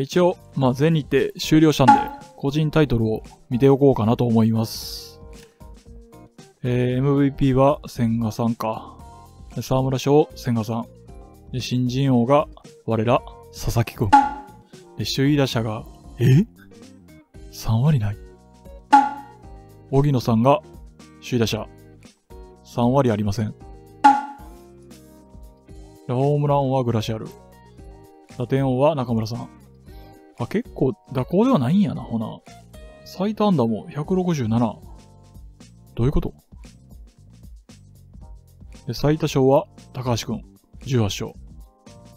一応、全日程終了したんで、個人タイトルを見ておこうかなと思います。MVP は千賀さんか。沢村賞、千賀さん。で新人王が、我ら、佐々木くん。で首位打者が、3割ない。荻野さんが、首位打者、3割ありません。ホームラン王はグラシアル。打点王は中村さん。あ、結構、蛇行ではないんやな、ほな。最多安打も167。どういうこと？で、最多勝は高橋くん、18勝。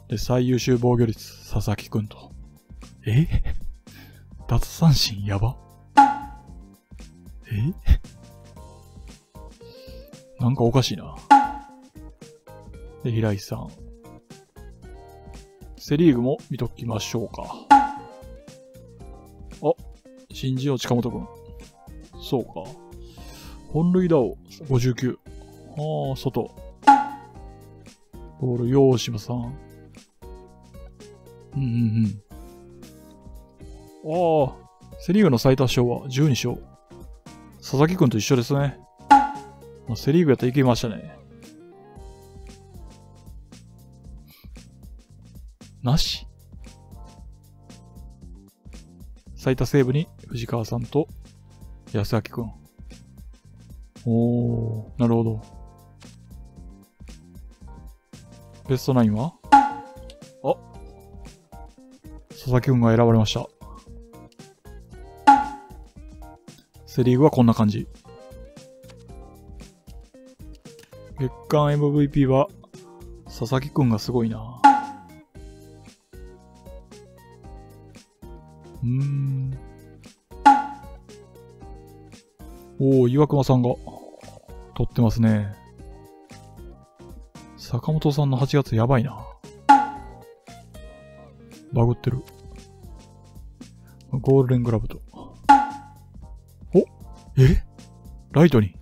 で、最優秀防御率、佐々木くんと。脱三振やば。なんかおかしいな。で、平井さん。セリーグも見ときましょうか。新人王近本くん。そうか。本塁打王59。外。ボール、洋島さん。セリーグの最多勝は12勝。佐々木くんと一緒ですね。セリーグやったらいけましたね。なし。最多セーブに藤川さんと安明くん。なるほど。ベストナインは佐々木くんが選ばれました。セリーグはこんな感じ。月間 MVP は佐々木くんがすごいな。岩隈さんが取ってますね。坂本さんの8月やばいな。バグってる。ゴールデングラブと。ライトに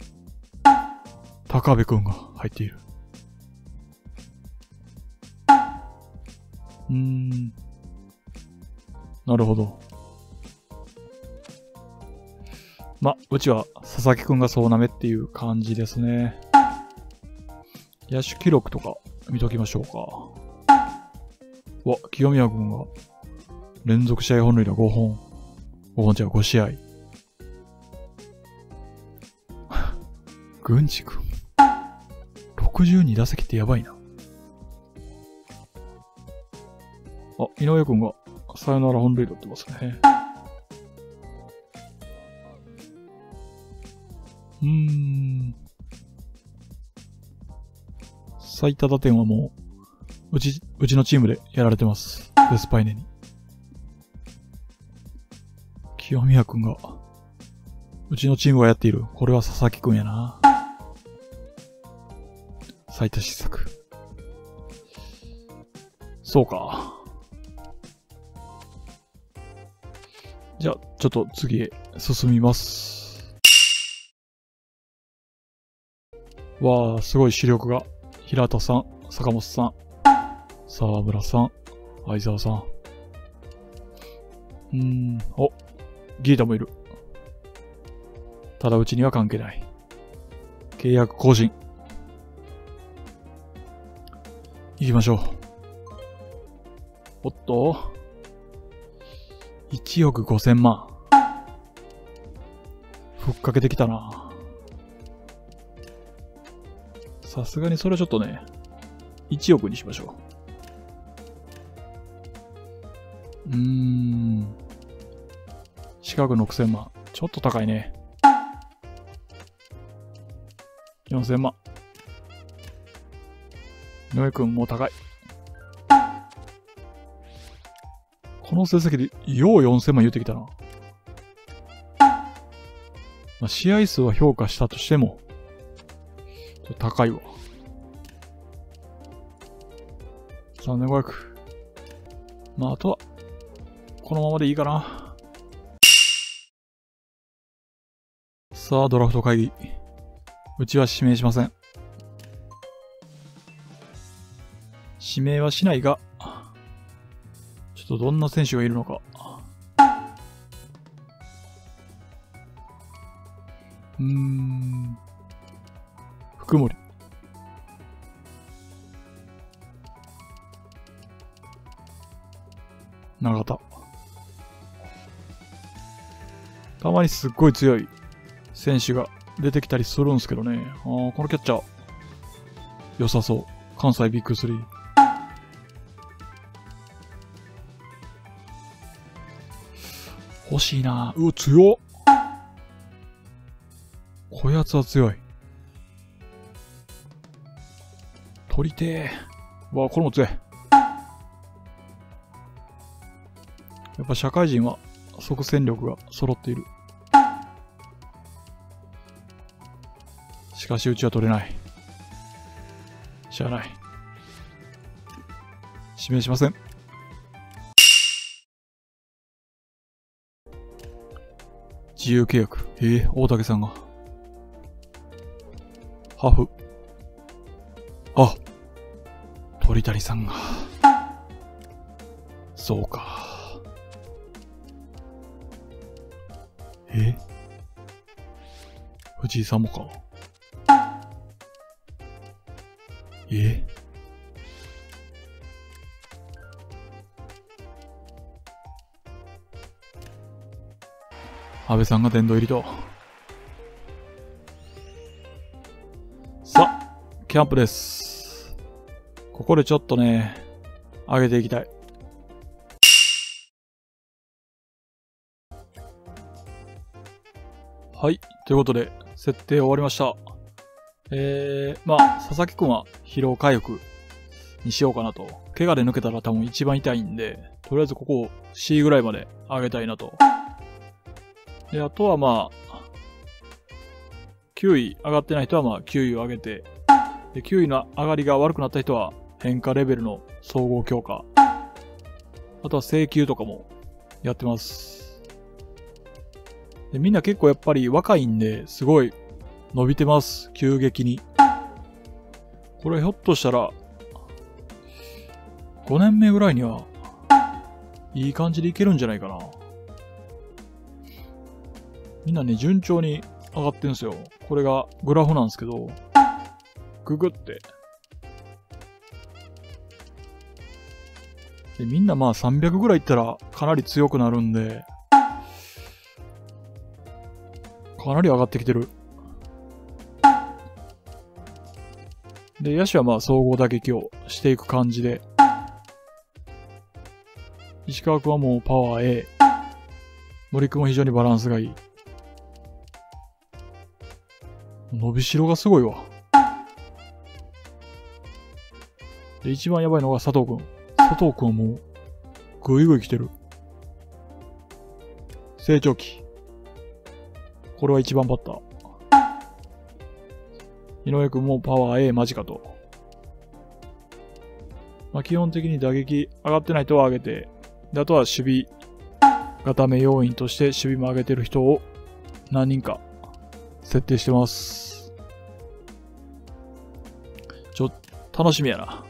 高部くんが入っている。なるほど。うちは佐々木くんがそうなめっていう感じですね。野手記録とか見ときましょうか。清宮くんが連続試合本塁打5本。5試合。郡司くん。62打席ってやばいな。井上くんがサヨナラ本塁打ってますね。最多打点はもう、うちのチームでやられてます。デスパイネに。清宮くんが、うちのチームがやっている。これは佐々木くんやな。最多失策。そうか。じゃあ、ちょっと次へ進みます。すごい主力が、平田さん、坂本さん、沢村さん、相沢さん。ギータもいる。ただうちには関係ない。契約更新。行きましょう。おっと。1億5000万。ふっかけてきたな。さすがにそれはちょっとね、1億にしましょう。近く6000万。ちょっと高いね。4000万。井上くんも高い。この成績で、よう4000万言ってきたな。試合数は評価したとしても、高いわ。3500。あとは、このままでいいかな。さあ、ドラフト会議。うちは指名しません。指名はしないが、ちょっちょっとどんな選手がいるのか。福森。長田。たまにすっごい強い選手が出てきたりするんですけどね。ああ、このキャッチャー。良さそう。関西ビッグ3。欲しいな。うわ、強っ。こやつは強い。取りてー。わあ、これも強い。やっぱ社会人は即戦力が揃っている。しかしうちは取れない。しゃあない。指名しません。自由契約。大竹さんがハーフ。あ、鳥谷さんが。そうか。藤井さんもか。安倍さんが殿堂入りと。さあ、キャンプです。ここでちょっとね、上げていきたい。はい。ということで、設定終わりました。佐々木くんは疲労回復にしようかなと。怪我で抜けたら多分一番痛いんで、とりあえずここを C ぐらいまで上げたいなと。で、あとは9位上がってない人は9位を上げて、で、9位の上がりが悪くなった人は変化レベルの総合強化。あとは請求とかもやってます。でみんな結構やっぱり若いんで、すごい伸びてます。急激に。これひょっとしたら、5年目ぐらいには、いい感じでいけるんじゃないかな。みんなね、順調に上がってるんですよ。これがグラフなんですけど、ググって。でみんな300ぐらいいったらかなり強くなるんで、かなり上がってきてる。で、野手は総合打撃をしていく感じで。石川君はもうパワー A。森君も非常にバランスがいい。伸びしろがすごいわ。で、一番やばいのが佐藤君。佐藤君はもう、ぐいぐい来てる。成長期。これは1番バッター。井上くんもパワー A 間近と。基本的に打撃上がってない人は上げて、であとは守備固め要員として守備も上げてる人を何人か設定してます。楽しみやな。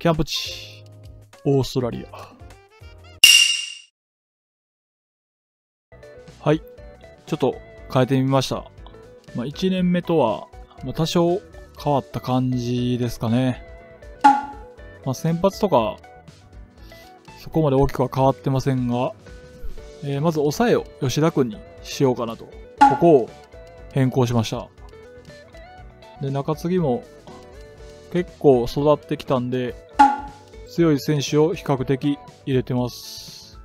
キャンプ地、オーストラリア。はい。ちょっと変えてみました。1年目とは、多少変わった感じですかね。先発とか、そこまで大きくは変わってませんが、まず抑えを吉田くんにしようかなと。ここを変更しました。で、中継ぎも結構育ってきたんで、強い選手を比較的入れてます。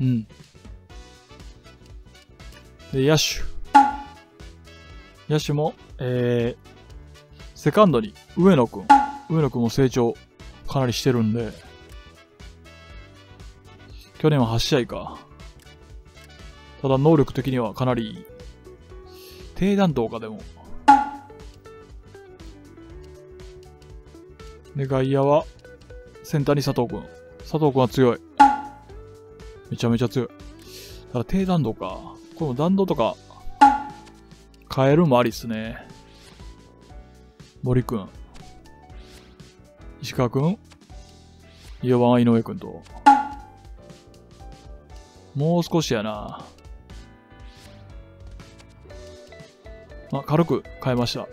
うん。で、野手。野手も、セカンドに上野くん。上野くんも成長かなりしてるんで、去年は8試合か。ただ能力的にはかなり、低弾道かでも。で、外野は、センターに佐藤くん。佐藤くんは強い。めちゃめちゃ強い。ただ低弾道か。この弾道とか変えるもありっすね。森くん、石川くん、4番は井上くんと。もう少しやな。あ、軽く変えました。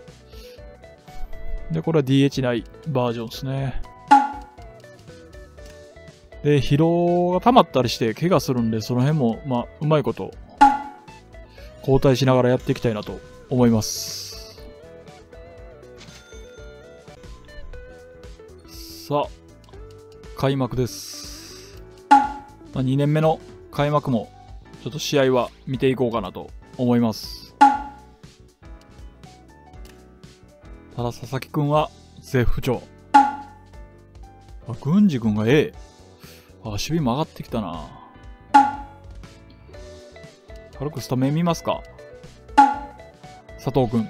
で、これは DH ないバージョンですね。で、疲労が溜まったりして怪我するんで、その辺も、まあ、うまいこと、交代しながらやっていきたいなと思います。さあ、開幕です。まあ、2年目の開幕も、ちょっと試合は見ていこうかなと思います。ただ、佐々木くんは絶不調。あ、郡司くんが A。あ、守備も上がってきたな。軽くスタメン見ますか。佐藤君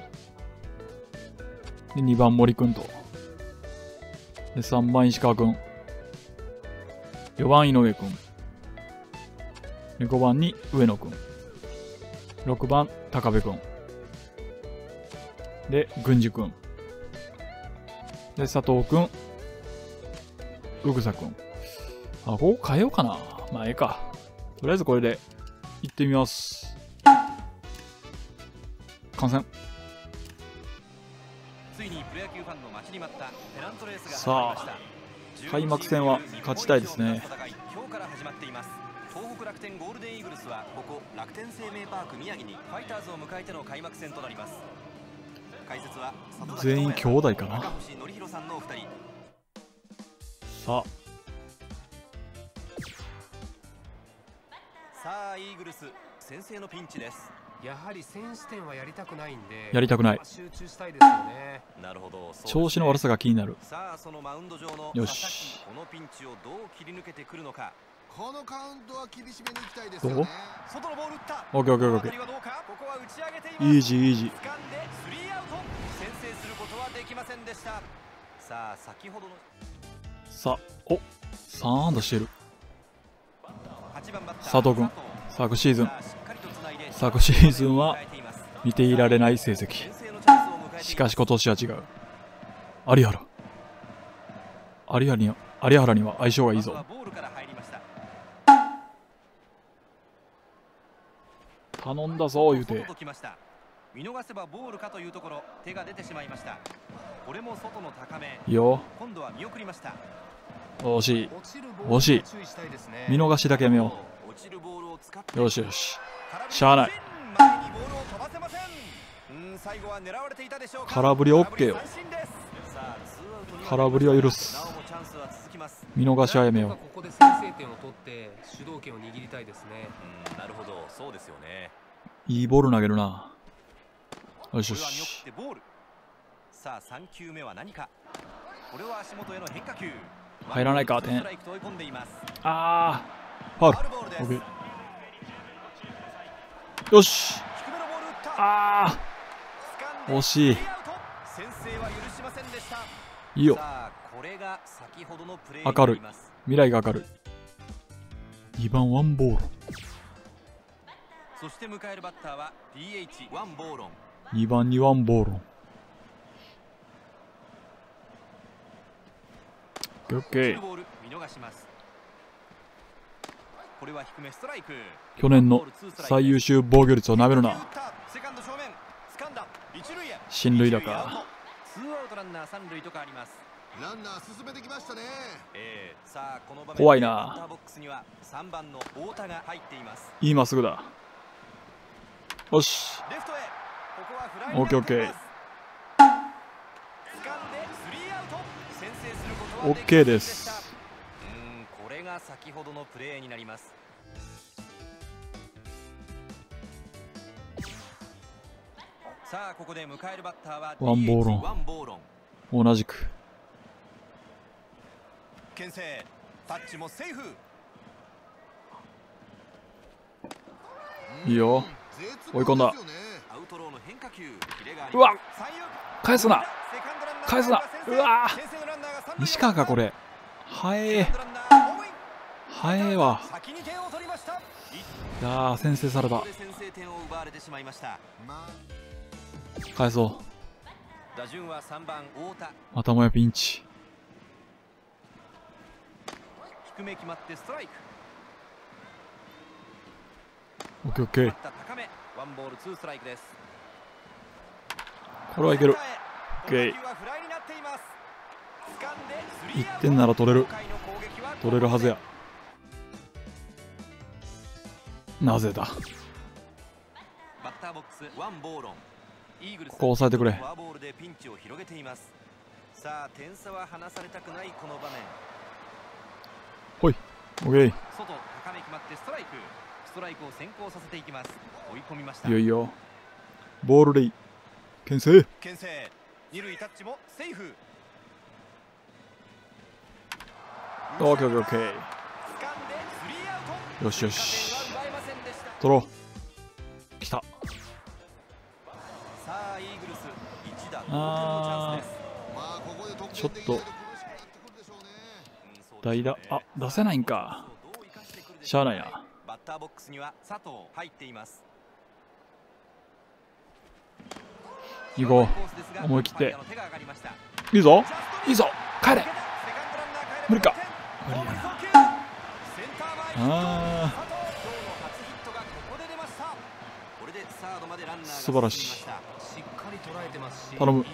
で、2番森君と、で3番石川君、4番井上君で、5番に上野君、6番高部君で、郡司君で、佐藤君、宇草君。あ、ここ変えようかな。まあ、ええか。とりあえずこれで行ってみます。観戦。さあ、開幕戦は勝ちたいですね。今日から始まっています。東北楽天ゴールデンイーグルスはここ楽天生命パーク宮城にファイターズを迎えての開幕戦となります。解説は全員兄弟かな。さあ。さあ、イーグルス先制のピンチです。やはり先取点はやりたくないんで、やりたくない、集中したいですよね。なるほど、調子の悪さが気になる。さあ、そのマウンド上の、よし、このピンチをどう切り抜けてくるのか。このカウントは厳しめにいきたいですよね。外のボール打った。オッケーオッケーオッケー、イージーイージー。先制することはできませんでした。さあ、先ほどのさあ、おっ、3安打してる佐藤君、昨シーズン、昨シーズンは見ていられない成績。しかし今年は違う。有原、有原には相性がいいぞ。頼んだぞ言うて。見逃せばボールかというところ、手が出てしまいました。これも外の高め。いいよ。今度は見送りました。惜しい、惜しい、見逃しだけやめよう。よしよし、しゃあない。空振り OK よ。空振りは許す。見逃しはやめよう。いいボール投げるな。よしよし。さあ、3球目は何か。これは足元への変化球。入らないか、点。あー、ファウル。よし。あー、惜しい。いいよ。明るい。未来が明るい。2番ワンボール。そして迎えるバッターは DH ワンボーロン。2番にワンボーロン。今年の最優秀防御率をなめるな。進塁打か。怖いな。今すぐだ。よし。オッケーオッケー。オッケーです。これが先ほどのプレーになります。さあ、ここで迎えるバッターはワンボーロン。同じく。牽制、タッチもセーフ。いいよ。追い込んだ。うわっ、返すな。返すな。うわー、西川かこれ。はえー、はえーわ。いやー、先制された。返そう。またもやピンチ。低め決まってストライク。オッケーオッケー。高めワンボールツーストライクです。これはいける。オッケー。1点なら取れる。取れるはずや。なぜだ。バッターボックスワンボール。ここ抑えてくれ。フォアボールでピンチを広げています。さあ点差は離されたくないこの場面。ほい。オッケー。外高め決まってストライク。ストライクを先行させていきます。追い込みました。いよいよ。ボールでいい。牽制。牽制。二塁タッチもセーフ。オッケーオッケーオッケー。よしよし。取ろう。きた。ちょっと代打、あ、出せないんか。しゃあないな。バッターボックスには佐藤入っています。行こう、思い切って。いいぞいいぞ、帰れ。無理か、無理やな。あー素晴らしい。頼む。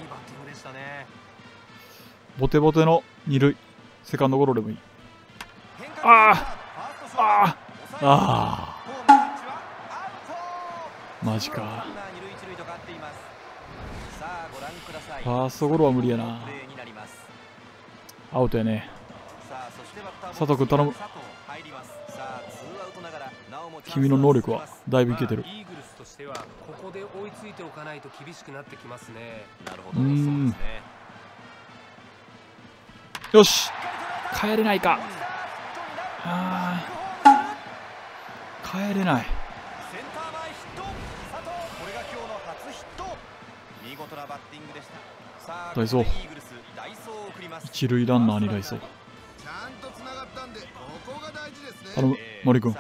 ボテボテの二塁、セカンドゴロでもいい。ああああああ、マジか。ファーストゴロは無理やな。アウトやね。佐藤君頼む。君の能力はだいぶいけてる。ではここで追いついておかないと厳しくなってきますね。なるほど、そうですね。よし、帰れないか。あー、帰れない。センター前ヒット。佐藤、これが今日の初ヒット。見事なバッティングでした。さあ、ダイソー。一塁ランナーにダイソー。ちゃんと繋がったんで、ここが大事ですね。頼む、森君。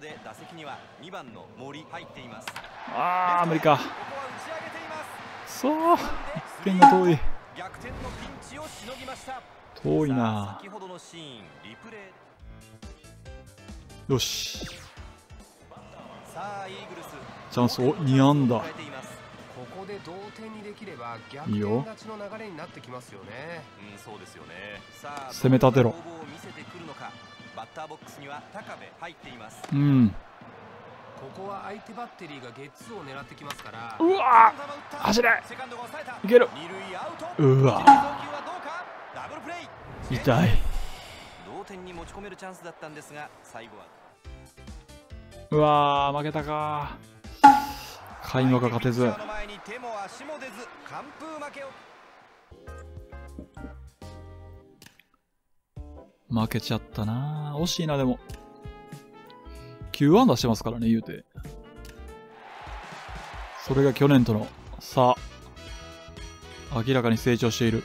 で打席には2番の森入っています。ああ無理か。そう、1点が遠い。逆転のピンチをしのぎました。遠いな。先ほどのシーンリプレイ。よし。さあイーグルス。チャンスを2安打。ここで同点にできれば逆転勝ちの流れになってきますよね。うん、そうですよね。さあ攻め立てろ。バッターボックスには高部入っています。うん。ここは相手バッテリーがゲッツーを狙ってきますから。うわー、走れ。いける。うわー。痛い。同点に持ち込めるチャンスだったんですが、最後は。うわー、負けたか。開幕が勝てず。負けちゃったな。惜しいな、でも。9安打してますからね、言うて。それが去年との差、明らかに成長している。